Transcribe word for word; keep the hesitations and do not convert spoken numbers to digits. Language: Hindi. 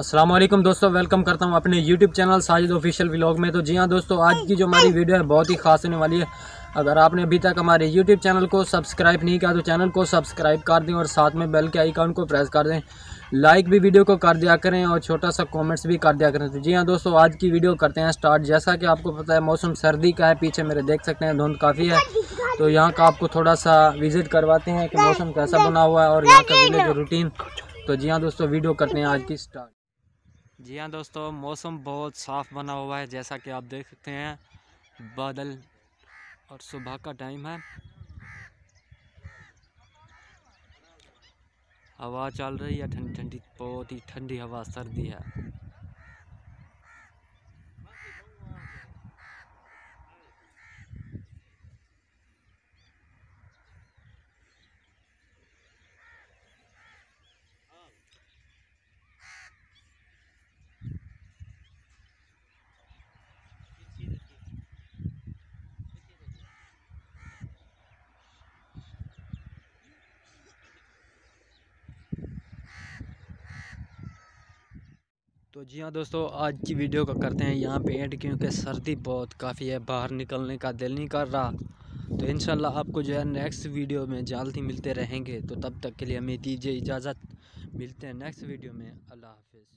अस्सलाम वालेकुम दोस्तों, वेलकम करता हूं अपने YouTube channel Sajid official vlog में। तो जी हां दोस्तों, आज की जो हमारी वीडियो है बहुत ही खास होने वाली है। अगर आपने अभी तक हमारे YouTube चैनल को सब्सक्राइब नहीं किया तो चैनल को सब्सक्राइब कर दें और साथ में बेल के आइकॉन को प्रेस कर दें। लाइक भी वीडियो को कर दिया करें और छोटा सा कमेंट्स भी कर दिया करें। तो जी हाँ दोस्तों, आज की वीडियो करते हैं स्टार्ट। जैसा कि आपको पता है मौसम सर्दी का है, पीछे मेरे देख सकते हैं धुंध काफ़ी है। तो यहाँ का आपको थोड़ा सा विजिट करवाते हैं कि मौसम कैसा बना हुआ है और यहाँ का विलेज रूटीन। तो जी हाँ दोस्तों, वीडियो करते हैं आज की स्टार्ट। जी हाँ दोस्तों, मौसम बहुत साफ़ बना हुआ है, जैसा कि आप देख सकते हैं बादल और सुबह का टाइम है। हवा चल रही है ठंडी ठंडी, बहुत ही ठंडी हवा, सर्दी है। तो जी हाँ दोस्तों, आज की वीडियो का करते हैं यहाँ पे एंड, क्योंकि सर्दी बहुत काफ़ी है, बाहर निकलने का दिल नहीं कर रहा। तो इंशाल्लाह आपको जो है नेक्स्ट वीडियो में जल्दी मिलते रहेंगे। तो तब तक के लिए हमें दीजिए इजाज़त, मिलते हैं नेक्स्ट वीडियो में। अल्लाह हाफिज़।